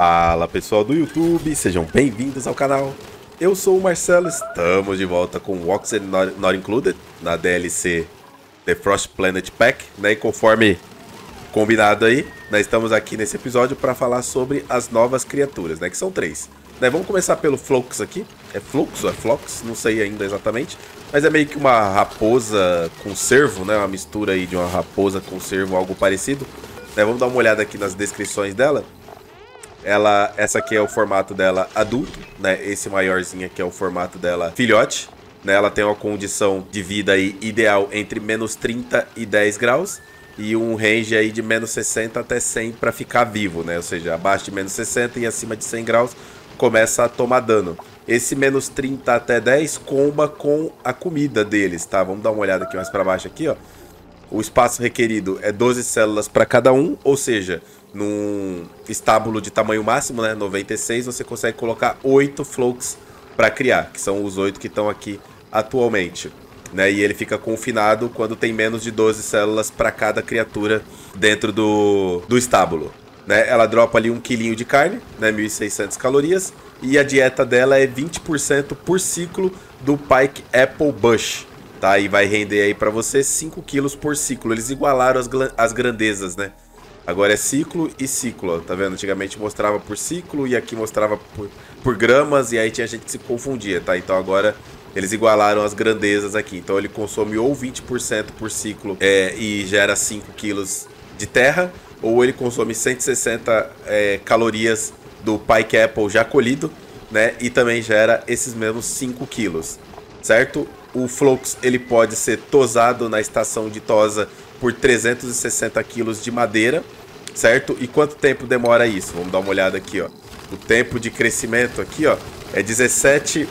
Fala pessoal do YouTube, sejam bem-vindos ao canal. Eu sou o Marcelo, estamos de volta com o Oxygen Not Included na DLC The Frosty Planet Pack, né? E conforme combinado aí, nós estamos aqui nesse episódio para falar sobre as novas criaturas, né? Que são três. Né? Vamos começar pelo Flox aqui. É Flux ou é Flox? Não sei ainda exatamente. Mas é meio que uma raposa com cervo, né? Uma mistura aí de uma raposa com cervo, algo parecido. Né? Vamos dar uma olhada aqui nas descrições dela. Essa aqui é o formato dela adulto, né? Esse maiorzinho aqui é o formato dela filhote, né? Ela tem uma condição de vida aí ideal entre menos 30 e 10 graus e um range aí de menos 60 até 100 para ficar vivo, né? Ou seja, abaixo de menos 60 e acima de 100 graus começa a tomar dano. Esse menos 30 até 10 comba com a comida deles, tá? Vamos dar uma olhada aqui mais para baixo aqui, ó. O espaço requerido é 12 células para cada um, ou seja, num estábulo de tamanho máximo, né, 96, você consegue colocar 8 Flox para criar, que são os 8 que estão aqui atualmente, né? E ele fica confinado quando tem menos de 12 células para cada criatura dentro do estábulo, né? Ela dropa ali 1 quilinho de carne, né, 1.600 calorias, e a dieta dela é 20% por ciclo do Pikeapple Bush. Tá, e vai render aí pra você 5 quilos por ciclo. Eles igualaram as grandezas, né? Agora é ciclo e ciclo, ó, tá vendo? Antigamente mostrava por ciclo e aqui mostrava por gramas. E aí tinha gente que se confundia, tá? Então agora eles igualaram as grandezas aqui. Então ele consome ou 20% por ciclo e gera 5 quilos de terra. Ou ele consome 160 calorias do Pikeapple já colhido, né? E também gera esses mesmos 5 quilos, certo? O Flox, ele pode ser tosado na estação de tosa por 360 kg de madeira, certo? E quanto tempo demora isso? Vamos dar uma olhada aqui, ó. O tempo de crescimento aqui, ó, é 17%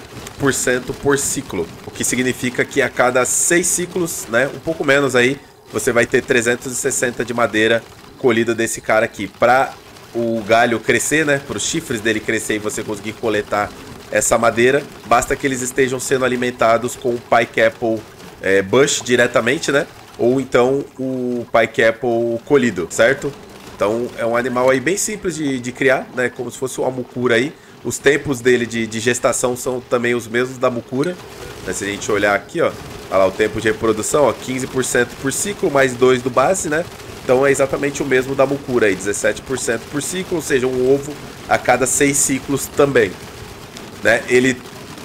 por ciclo, o que significa que a cada 6 ciclos, né, um pouco menos aí, você vai ter 360 de madeira colhida desse cara aqui. Para o galho crescer, né, para os chifres dele crescer e você conseguir coletar essa madeira, basta que eles estejam sendo alimentados com o Pikeapple Bush diretamente, né? Ou então o Pikeapple colhido, certo? Então é um animal aí bem simples de criar, né? Como se fosse uma Mucura aí. Os tempos dele de gestação são também os mesmos da Mucura, né? Se a gente olhar aqui, ó, olha lá, o tempo de reprodução, ó, 15% por ciclo, mais 2 do base, né? Então é exatamente o mesmo da Mucura aí, 17% por ciclo, ou seja, um ovo a cada 6 ciclos também. Né? Ele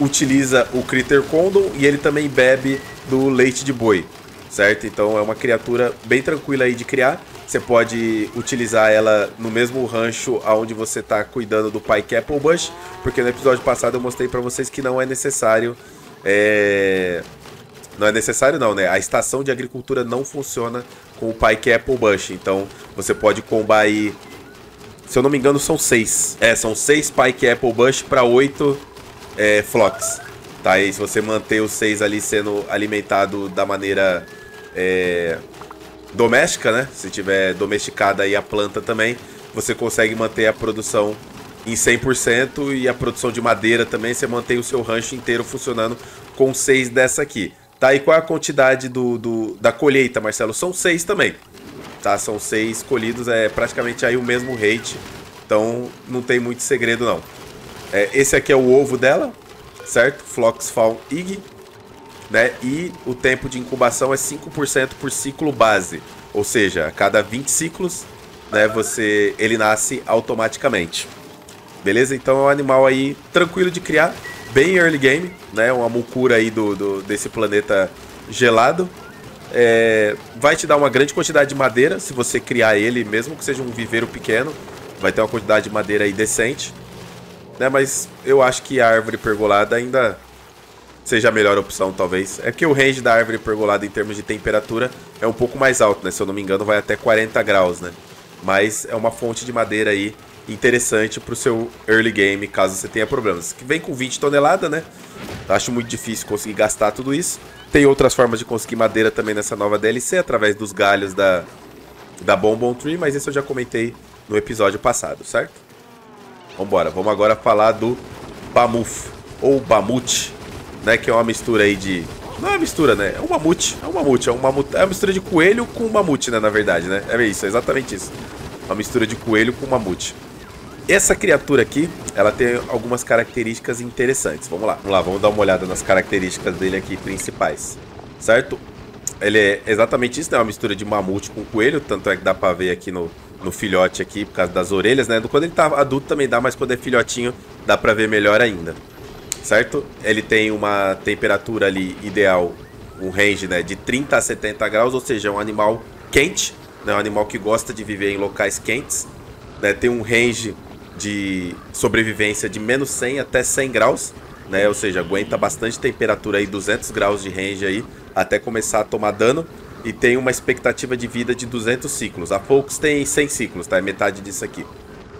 utiliza o Critter Condom e ele também bebe do leite de boi, certo? Então é uma criatura bem tranquila aí de criar. Você pode utilizar ela no mesmo rancho onde você está cuidando do Pikeapple Bush, porque no episódio passado eu mostrei para vocês que não é necessário... Não é necessário não, né? A estação de agricultura não funciona com o Pikeapple Bush. Então você pode combar aí... Se eu não me engano, são 6. São 6 Pikeapple Bush para 8 Flox. Tá? E se você manter os 6 ali sendo alimentado da maneira doméstica, né? Se tiver domesticada aí a planta também, você consegue manter a produção em 100% e a produção de madeira também. Você mantém o seu rancho inteiro funcionando com 6 dessa aqui. Tá? E qual é a quantidade da colheita, Marcelo? São 6 também. Tá, são 6 colhidos, é praticamente aí o mesmo rate, então não tem muito segredo não. Esse aqui é o ovo dela, certo? Flux Fawn Ig, né? E o tempo de incubação é 5% por ciclo base, ou seja, a cada 20 ciclos, né, ele nasce automaticamente. Beleza? Então é um animal aí tranquilo de criar, bem early game, né? Uma Mucura aí desse planeta gelado. Vai te dar uma grande quantidade de madeira se você criar ele, mesmo que seja um viveiro pequeno. Vai ter uma quantidade de madeira aí decente, né? Mas eu acho que a árvore pergolada ainda seja a melhor opção, talvez. É que o range da árvore pergolada em termos de temperatura é um pouco mais alto, né? Se eu não me engano, vai até 40 graus, né? Mas é uma fonte de madeira aí interessante pro seu early game, caso você tenha problemas. Que vem com 20 toneladas, né? Acho muito difícil conseguir gastar tudo isso. Tem outras formas de conseguir madeira também nessa nova DLC, através dos galhos da Bonbon Tree, mas isso eu já comentei no episódio passado, certo? Vambora, vamos agora falar do Bammoth, ou Bamute, né, que é uma mistura aí de... Não é uma mistura, né? É um mamute, é uma mistura de coelho com mamute, né, na verdade, né? É isso, é exatamente isso. Uma mistura de coelho com mamute. Essa criatura aqui, ela tem algumas características interessantes. Vamos lá, vamos dar uma olhada nas características dele aqui principais, certo? Ele é exatamente isso, né? Uma mistura de mamute com coelho, tanto é que dá pra ver aqui no filhote aqui, por causa das orelhas, né? Quando ele tá adulto também dá, mas quando é filhotinho dá pra ver melhor ainda, certo? Ele tem uma temperatura ali ideal, um range, né, de 30 a 70 graus, ou seja, é um animal quente, né? Um animal que gosta de viver em locais quentes, né? Tem um range de sobrevivência de menos 100 até 100 graus, né? Ou seja, aguenta bastante temperatura aí, 200 graus de range aí, até começar a tomar dano, e tem uma expectativa de vida de 200 ciclos. A Flox tem 100 ciclos, tá? É metade disso aqui,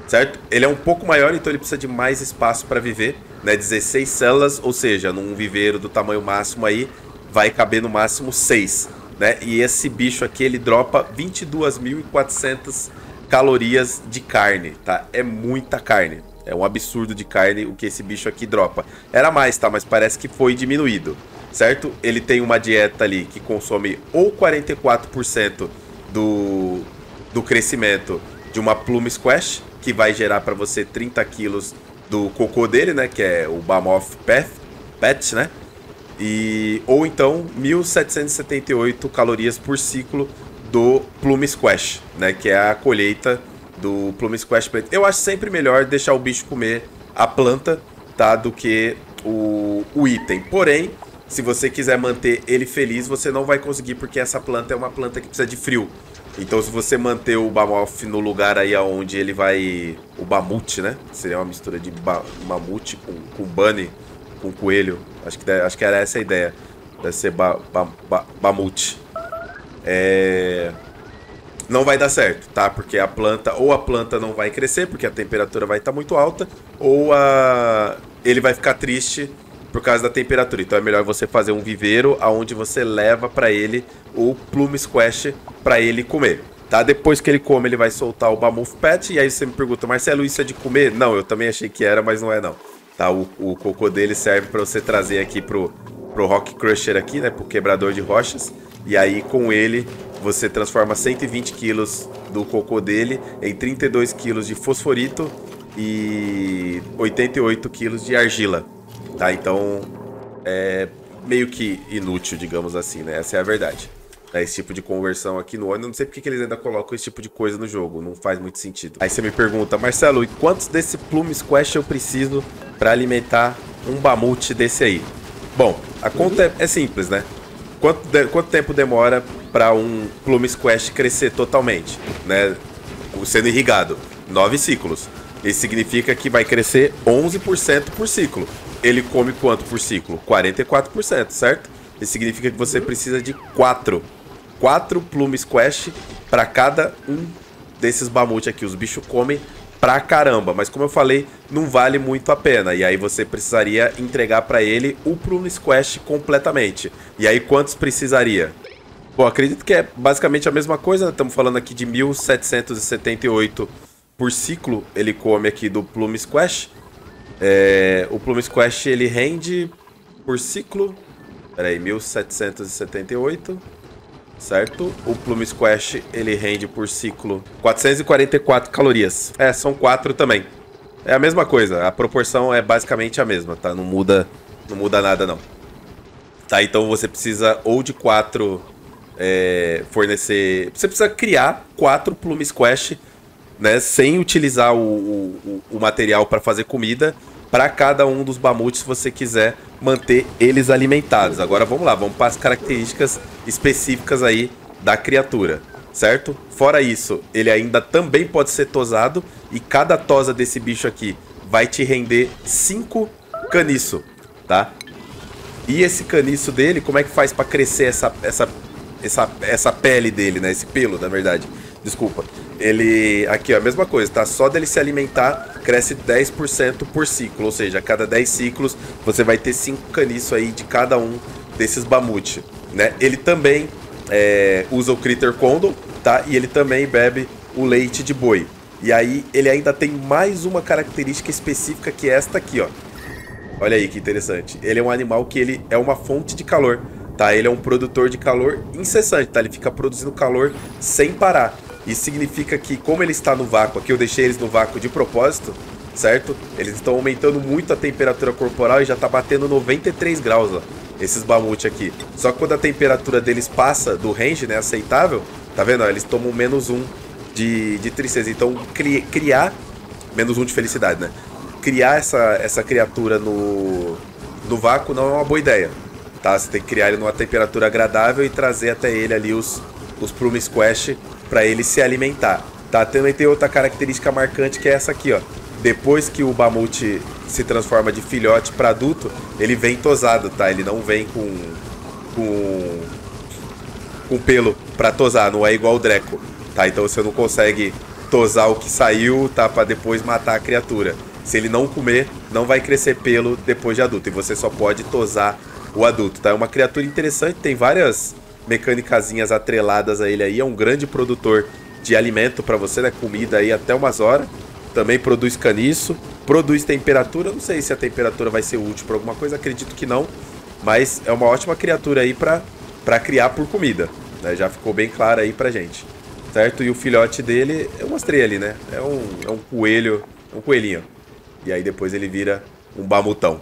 certo? Ele é um pouco maior, então ele precisa de mais espaço para viver, né? 16 células, ou seja, num viveiro do tamanho máximo aí, vai caber no máximo 6, né? E esse bicho aqui, ele dropa 22.400 calorias de carne, tá? É muita carne. É um absurdo de carne o que esse bicho aqui dropa. Era mais, tá? Mas parece que foi diminuído, certo? Ele tem uma dieta ali que consome ou 44% do crescimento de uma Plume Squash, que vai gerar para você 30 quilos do cocô dele, né? Que é o Bammoth Pet, né? E, ou então 1.778 calorias por ciclo do Plume Squash, né? Que é a colheita do Plume Squash preto. Eu acho sempre melhor deixar o bicho comer a planta, tá? Do que o item. Porém, se você quiser manter ele feliz, você não vai conseguir, porque essa planta é uma planta que precisa de frio. Então, se você manter o Bammoth no lugar aí onde ele vai... O Bamute, né? Seria uma mistura de mamute com bunny, com coelho. Acho que era essa a ideia. Deve ser Bamute. Não vai dar certo, tá? Porque a planta... Ou a planta não vai crescer, porque a temperatura vai estar muito alta, ou ele vai ficar triste por causa da temperatura. Então é melhor você fazer um viveiro aonde você leva para ele o Plume Squash para ele comer, tá? Depois que ele come, ele vai soltar o Bammoth Pet. E aí você me pergunta, Marcelo, isso é de comer? Não, eu também achei que era, mas não é não, tá? O cocô dele serve para você trazer aqui pro Rock Crusher aqui, né? Pro quebrador de rochas. E aí com ele você transforma 120 quilos do cocô dele em 32 quilos de fosforito e 88 quilos de argila, tá? Então é meio que inútil, digamos assim, né? Essa é a verdade. Esse tipo de conversão aqui no ônibus, não sei porque eles ainda colocam esse tipo de coisa no jogo, não faz muito sentido. Aí você me pergunta, Marcelo, e quantos desse Plume Squash eu preciso para alimentar um Bamute desse aí? Bom, a conta é simples, né? Quanto tempo demora para um Plume Squash crescer totalmente, né? Sendo irrigado? 9 ciclos. Isso significa que vai crescer 11% por ciclo. Ele come quanto por ciclo? 44%, certo? Isso significa que você precisa de 4 Plume Squash para cada um desses Bamute aqui. Os bichos comem pra caramba, mas como eu falei, não vale muito a pena. E aí você precisaria entregar pra ele o Plume Squash completamente. E aí quantos precisaria? Bom, acredito que é basicamente a mesma coisa, né? Estamos falando aqui de 1.778 por ciclo. Ele come aqui do Plume Squash. O Plume Squash, ele rende por ciclo... Pera aí, 1.778... Certo? O Plume Squash, ele rende por ciclo 444 calorias. São 4 também. É a mesma coisa, a proporção é basicamente a mesma, tá? Não muda nada, não. Tá, então você precisa ou de 4 fornecer... Você precisa criar 4 Plume Squash, né? Sem utilizar o material para fazer comida, para cada um dos Bamutes, se você quiser manter eles alimentados. Agora vamos lá, vamos para as características específicas aí da criatura, certo? Fora isso, ele ainda também pode ser tosado, e cada tosa desse bicho aqui vai te render 5 caniço, tá? E esse caniço dele, como é que faz para crescer essa pele dele, né? Esse pelo, na verdade. Desculpa. Ele, aqui ó, a mesma coisa, tá? Só dele se alimentar, cresce 10% por ciclo. Ou seja, a cada 10 ciclos, você vai ter 5 caniços aí de cada um desses Bamute, né? Ele também usa o Critter Condom, tá? E ele também bebe o leite de boi. E aí, ele ainda tem mais uma característica específica, que é esta aqui, ó. Olha aí que interessante. Ele é um animal que ele é uma fonte de calor, tá? Ele é um produtor de calor incessante, tá? Ele fica produzindo calor sem parar. Isso significa que, como ele está no vácuo, aqui eu deixei eles no vácuo de propósito, certo? Eles estão aumentando muito a temperatura corporal e já está batendo 93 graus, ó, esses Bamute aqui. Só que quando a temperatura deles passa do range, né, aceitável, tá vendo? Ó, eles tomam -1 de tristeza. Então, criar... -1 de felicidade, né? Criar essa criatura no vácuo não é uma boa ideia, tá? Você tem que criar ele numa temperatura agradável e trazer até ele ali os Plume Squash para ele se alimentar, tá? Também tem outra característica marcante que é essa aqui, ó. Depois que o Bamute se transforma de filhote para adulto, ele vem tosado, tá? Ele não vem com pelo para tosar, não é igual o Dreco, tá? Então você não consegue tosar o que saiu, tá? Para depois matar a criatura. Se ele não comer, não vai crescer pelo depois de adulto. E você só pode tosar o adulto, tá? É uma criatura interessante, tem várias mecânicazinhas atreladas a ele aí. É um grande produtor de alimento para você, né? Comida aí até umas horas. Também produz caniço, produz temperatura. Não sei se a temperatura vai ser útil para alguma coisa, acredito que não. Mas é uma ótima criatura aí para criar por comida, né? Já ficou bem claro aí pra gente, certo? E o filhote dele, eu mostrei ali, né? É um coelho, um coelhinho. E aí depois ele vira um Bamutão,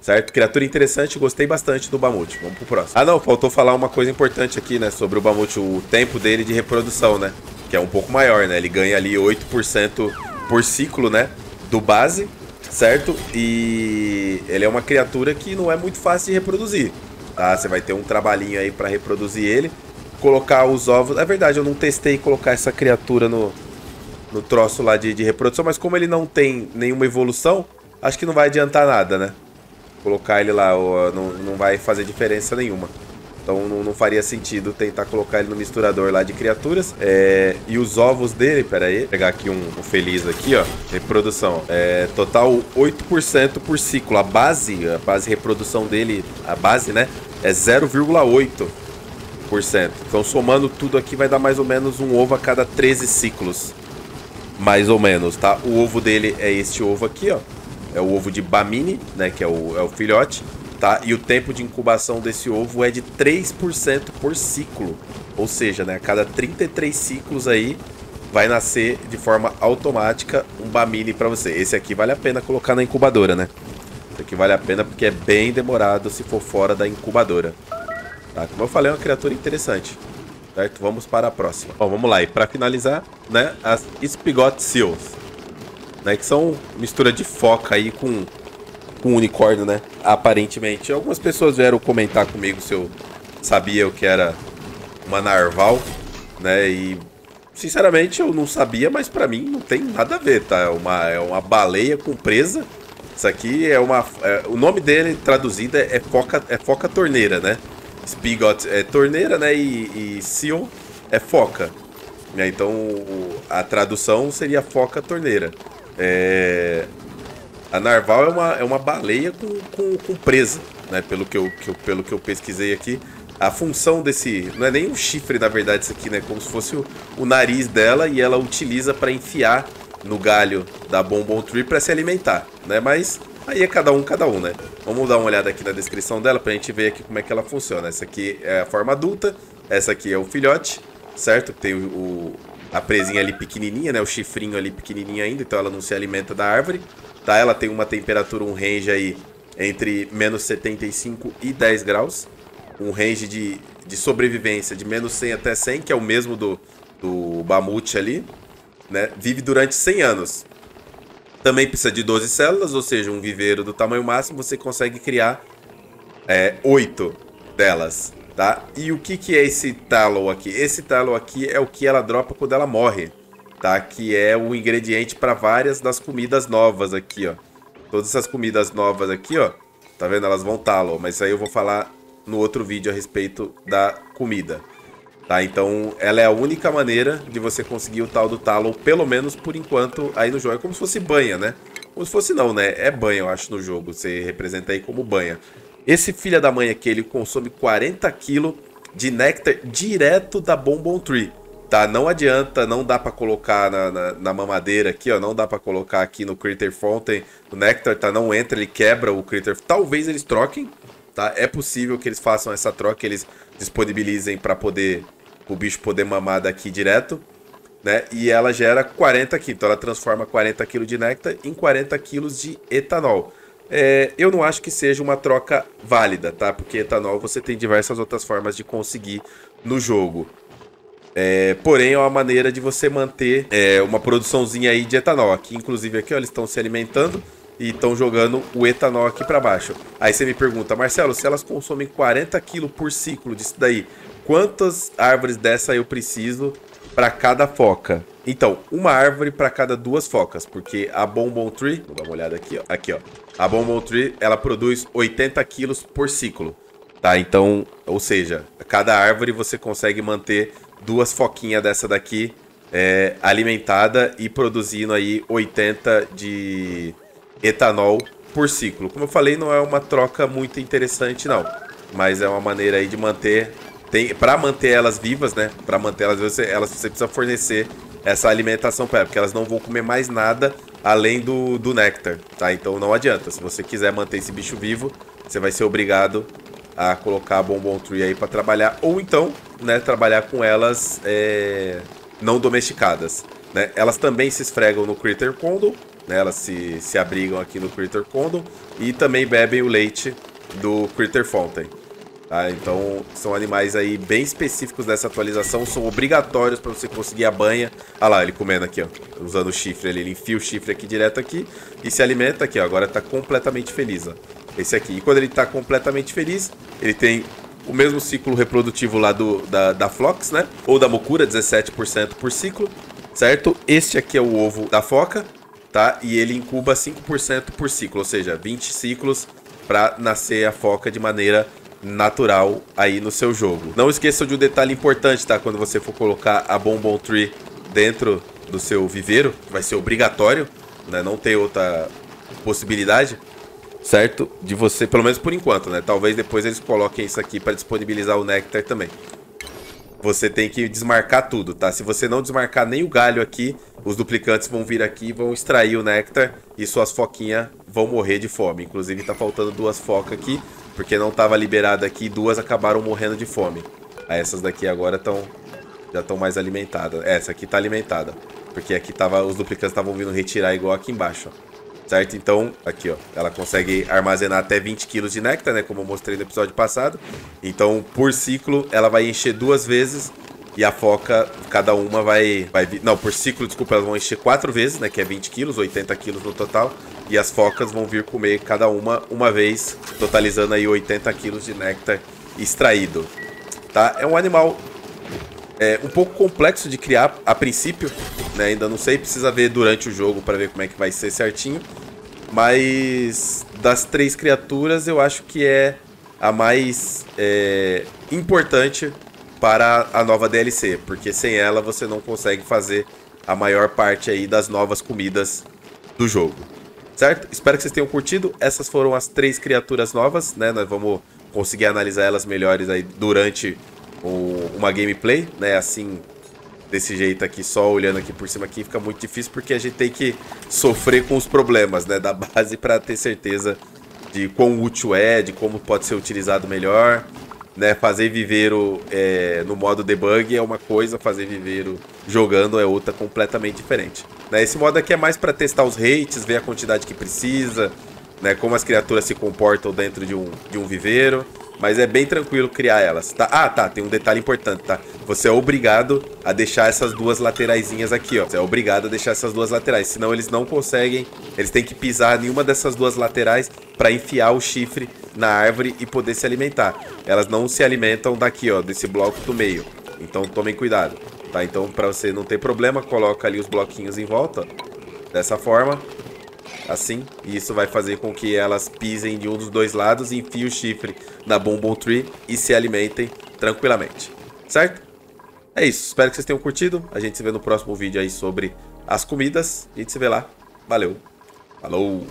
certo? Criatura interessante, gostei bastante do Bamute. Vamos pro próximo. Ah não, faltou falar uma coisa importante aqui, né? Sobre o Bamute, o tempo dele de reprodução, né? Que é um pouco maior, né? Ele ganha ali 8% por ciclo, né? Do base, certo? E ele é uma criatura que não é muito fácil de reproduzir, tá? Você vai ter um trabalhinho aí pra reproduzir ele. Colocar os ovos... É verdade, eu não testei colocar essa criatura no troço lá de reprodução, mas como ele não tem nenhuma evolução, acho que não vai adiantar nada, né? Colocar ele lá não vai fazer diferença nenhuma. Então não faria sentido tentar colocar ele no misturador lá de criaturas. E os ovos dele, pera aí, vou pegar aqui um feliz aqui, ó, reprodução. Total 8% por ciclo. A base reprodução dele, a base, né, é 0,8%. Então somando tudo aqui vai dar mais ou menos um ovo a cada 13 ciclos. Mais ou menos, tá? O ovo dele é este ovo aqui, ó. É o ovo de Bammini, né? Que é o filhote, tá? E o tempo de incubação desse ovo é de 3% por ciclo. Ou seja, né? A cada 33 ciclos aí vai nascer de forma automática um Bammini pra você. Esse aqui vale a pena colocar na incubadora, né? Esse aqui vale a pena porque é bem demorado se for fora da incubadora. Tá? Como eu falei, é uma criatura interessante. Certo? Vamos para a próxima. Bom, vamos lá. E para finalizar, né, as Spigot Seals, né, que são mistura de foca aí com unicórnio, né, aparentemente. Algumas pessoas vieram comentar comigo se eu sabia o que era uma narval, né, e sinceramente eu não sabia, mas para mim não tem nada a ver, tá? É uma baleia com presa. Isso aqui o nome dele traduzido é foca torneira, né? Spigot é torneira, né? E seal é foca, né? Então a tradução seria foca torneira. A narval é uma baleia com presa, né? Pelo que eu pesquisei aqui, a função desse... Não é nem um chifre, na verdade, isso aqui, né? Como se fosse o nariz dela, e ela utiliza para enfiar no galho da Bonbon Tree para se alimentar, né? Mas... aí é cada um, né? Vamos dar uma olhada aqui na descrição dela pra gente ver aqui como é que ela funciona. Essa aqui é a forma adulta, essa aqui é o filhote, certo? Tem a presinha ali pequenininha, né? O chifrinho ali pequenininho ainda, então ela não se alimenta da árvore, tá? Ela tem uma temperatura, um range aí entre -75 e 10 graus. Um range de sobrevivência de -100 até 100, que é o mesmo do Bamute ali, né? Vive durante 100 anos. Também precisa de 12 células, ou seja, um viveiro do tamanho máximo, você consegue criar 8 delas, tá? E o que é esse tallow aqui? Esse tallow aqui é o que ela dropa quando ela morre, tá? Que é o ingrediente para várias das comidas novas aqui, ó. Todas essas comidas novas aqui, ó, tá vendo? Elas vão tallow, mas isso aí eu vou falar no outro vídeo a respeito da comida, tá? Então, ela é a única maneira de você conseguir o tal do tallow, pelo menos por enquanto, aí no jogo. É como se fosse banha, né? Como se fosse não, né? É banha, eu acho, no jogo. Você representa aí como banha. Esse filho da mãe aqui, ele consome 40 kg de néctar direto da Bonbon Tree, tá? Não adianta, não dá pra colocar na mamadeira aqui, ó. Não dá pra colocar aqui no Critter Fountain. O néctar, tá? Não entra, ele quebra o Critter. Talvez eles troquem, tá? É possível que eles façam essa troca, eles disponibilizem pra poder... o bicho poder mamar daqui direto, né? E ela gera 40 kg. Então ela transforma 40 kg de néctar em 40 kg de etanol. É, eu não acho que seja uma troca válida, tá? Porque etanol você tem diversas outras formas de conseguir no jogo. É, porém, é uma maneira de você manter uma produçãozinha aí de etanol. Aqui, inclusive, aqui, ó, eles estão se alimentando e estão jogando o etanol aqui para baixo. Aí você me pergunta, Marcelo, se elas consomem 40 kg por ciclo disso daí, quantas árvores dessa eu preciso para cada foca? Então, uma árvore para cada duas focas, porque a Bonbon Tree, vou dar uma olhada aqui, ó, a Bonbon Tree, ela produz 80 quilos por ciclo, tá? Então, ou seja, cada árvore você consegue manter duas foquinhas dessa daqui alimentada e produzindo aí 80 de etanol por ciclo. Como eu falei, não é uma troca muito interessante, não, mas é uma maneira aí de manter, para manter elas vivas, né? Para manter elas vivas, você precisa fornecer essa alimentação para elas, porque elas não vão comer mais nada além do néctar, tá? Então não adianta, se você quiser manter esse bicho vivo, você vai ser obrigado a colocar a Bonbon Tree aí para trabalhar, ou então, né, trabalhar com elas não domesticadas, né? Elas também se esfregam no Critter Condom, né? Elas se abrigam aqui no Critter Condom e também bebem o leite do Critter Fountain. Tá, então são animais aí bem específicos dessa atualização, são obrigatórios para você conseguir a banha. Olha lá, ele comendo aqui, ó, usando o chifre ali, ele enfia o chifre aqui direto aqui e se alimenta aqui, ó, agora tá completamente feliz, ó, esse aqui. E quando ele tá completamente feliz, ele tem o mesmo ciclo reprodutivo lá da Flox, né, ou da Mucura, 17% por ciclo, certo? Este aqui é o ovo da foca, tá, e ele incuba 5% por ciclo, ou seja, 20 ciclos para nascer a foca de maneira natural aí no seu jogo. Não esqueçam de um detalhe importante, tá? Quando você for colocar a Bonbon Tree dentro do seu viveiro, vai ser obrigatório, né? Não tem outra possibilidade, certo? De você, pelo menos por enquanto, né? Talvez depois eles coloquem isso aqui para disponibilizar o néctar também. Você tem que desmarcar tudo, tá? Se você não desmarcar nem o galho aqui, os duplicantes vão vir aqui e vão extrair o néctar e suas foquinhas vão morrer de fome. Inclusive tá faltando duas focas aqui, porque não estava liberada aqui e duas acabaram morrendo de fome. Aí essas daqui agora já estão mais alimentadas. Essa aqui está alimentada, porque aqui os duplicantes estavam vindo retirar igual aqui embaixo, ó. Certo? Então, aqui, ó, ela consegue armazenar até 20 kg de néctar, né? Como eu mostrei no episódio passado. Então, por ciclo, ela vai encher duas vezes e a foca, cada uma vai... Não, por ciclo, desculpa, elas vão encher 4 vezes, né? Que é 20 kg, 80 kg no total. E as focas vão vir comer cada uma vez, totalizando aí 80 kg de néctar extraído, tá? É um animal um pouco complexo de criar a princípio, né? Ainda não sei, precisa ver durante o jogo para ver como é que vai ser certinho. Mas das 3 criaturas eu acho que é a mais importante para a nova DLC, porque sem ela você não consegue fazer a maior parte aí das novas comidas do jogo. Certo? Espero que vocês tenham curtido. Essas foram as 3 criaturas novas, né? Nós vamos conseguir analisar elas melhores aí durante uma gameplay, né? Assim, desse jeito aqui, só olhando aqui por cima aqui, fica muito difícil porque a gente tem que sofrer com os problemas, né? Da base para ter certeza de quão útil é, de como pode ser utilizado melhor, né? Fazer viveiro no modo debug é uma coisa, fazer viveiro jogando é outra completamente diferente. Esse modo aqui é mais para testar os rates, ver a quantidade que precisa, né, como as criaturas se comportam dentro de um viveiro. Mas é bem tranquilo criar elas, tá? Ah, tá, tem um detalhe importante, tá? Você é obrigado a deixar essas duas lateraisinhas aqui, ó. Você é obrigado a deixar essas duas laterais, senão eles não conseguem. Eles têm que pisar nenhuma dessas duas laterais para enfiar o chifre na árvore e poder se alimentar. Elas não se alimentam daqui, ó, desse bloco do meio. Então tomem cuidado, tá? Então, para você não ter problema, coloca ali os bloquinhos em volta, ó, dessa forma, assim. E isso vai fazer com que elas pisem de um dos dois lados, enfiem o chifre na Bonbon Tree e se alimentem tranquilamente, certo? É isso, espero que vocês tenham curtido. A gente se vê no próximo vídeo aí sobre as comidas. A gente se vê lá. Valeu, falou!